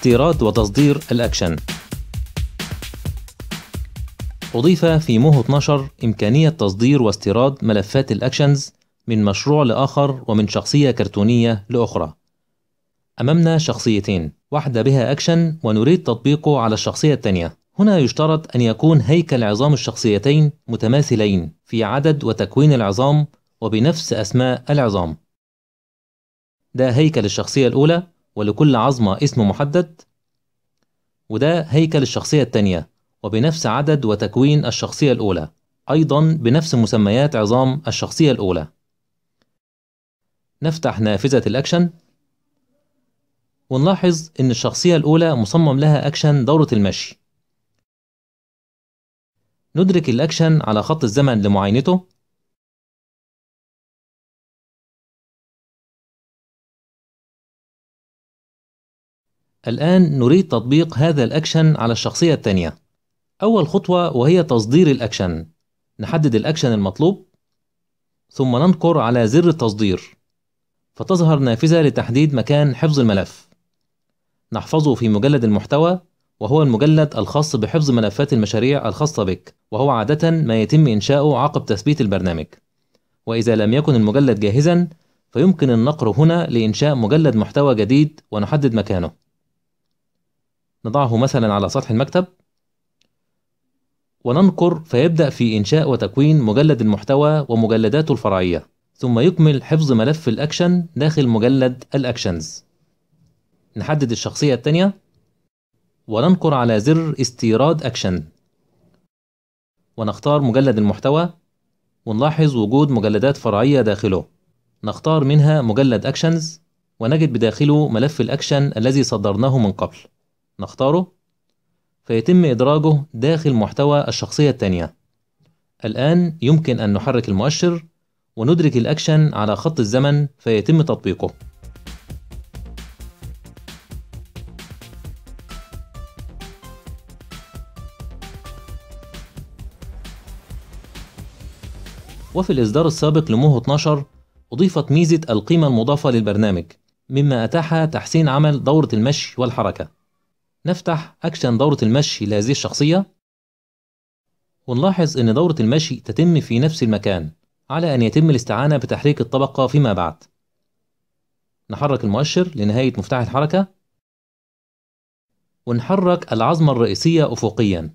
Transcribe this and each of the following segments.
استيراد وتصدير الأكشن. أضيف في موهو 12 إمكانية تصدير واستيراد ملفات الأكشنز من مشروع لآخر ومن شخصية كرتونية لأخرى. أمامنا شخصيتين، واحدة بها أكشن ونريد تطبيقه على الشخصية الثانية. هنا يشترط أن يكون هيكل عظام الشخصيتين متماثلين في عدد وتكوين العظام وبنفس أسماء العظام. ده هيكل الشخصية الأولى ولكل عظمة اسم محدد، وده هيكل الشخصية الثانية وبنفس عدد وتكوين الشخصية الأولى، أيضا بنفس مسميات عظام الشخصية الأولى. نفتح نافذة الأكشن ونلاحظ إن الشخصية الأولى مصمم لها أكشن دورة المشي. ندرك الأكشن على خط الزمن لمعاينته، الآن نريد تطبيق هذا الأكشن على الشخصية الثانية. أول خطوة وهي تصدير الأكشن، نحدد الأكشن المطلوب ثم ننقر على زر التصدير فتظهر نافذة لتحديد مكان حفظ الملف، نحفظه في مجلد المحتوى وهو المجلد الخاص بحفظ ملفات المشاريع الخاصة بك، وهو عادة ما يتم إنشاؤه عقب تثبيت البرنامج، وإذا لم يكن المجلد جاهزا فيمكن النقر هنا لإنشاء مجلد محتوى جديد ونحدد مكانه. نضعه مثلا على سطح المكتب وننقر فيبدأ في إنشاء وتكوين مجلد المحتوى ومجلداته الفرعية، ثم يكمل حفظ ملف الأكشن داخل مجلد الأكشنز. نحدد الشخصية الثانية وننقر على زر استيراد أكشن ونختار مجلد المحتوى، ونلاحظ وجود مجلدات فرعية داخله، نختار منها مجلد أكشنز ونجد بداخله ملف الأكشن الذي صدرناه من قبل، نختاره فيتم إدراجه داخل محتوى الشخصية الثانية. الآن يمكن أن نحرك المؤشر وندرك الأكشن على خط الزمن فيتم تطبيقه. وفي الإصدار السابق لموهو 12 أضيفت ميزة القيمة المضافة للبرنامج مما أتاح تحسين عمل دورة المشي والحركة. نفتح أكشن دورة المشي لهذه الشخصية ونلاحظ أن دورة المشي تتم في نفس المكان على أن يتم الاستعانة بتحريك الطبقة فيما بعد. نحرك المؤشر لنهاية مفتاح الحركة ونحرك العظمة الرئيسية أفقيا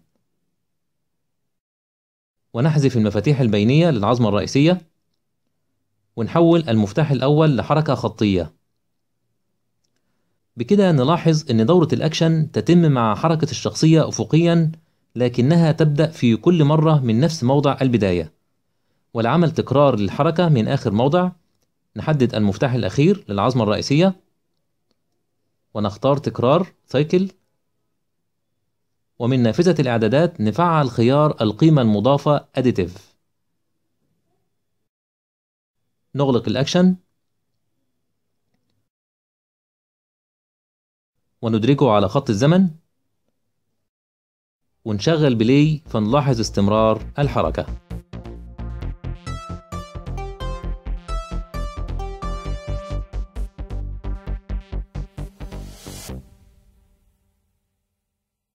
ونحذف المفاتيح البينية للعظمة الرئيسية ونحول المفتاح الأول لحركة خطية. بكده نلاحظ أن دورة الأكشن تتم مع حركة الشخصية أفقيا لكنها تبدأ في كل مرة من نفس موضع البداية، والعمل تكرار للحركة من آخر موضع. نحدد المفتاح الأخير للعظمة الرئيسية ونختار تكرار سايكل، ومن نافذة الإعدادات نفعل خيار القيمة المضافة أديتيف. نغلق الأكشن وندركه على خط الزمن ونشغل بلاي فنلاحظ استمرار الحركة.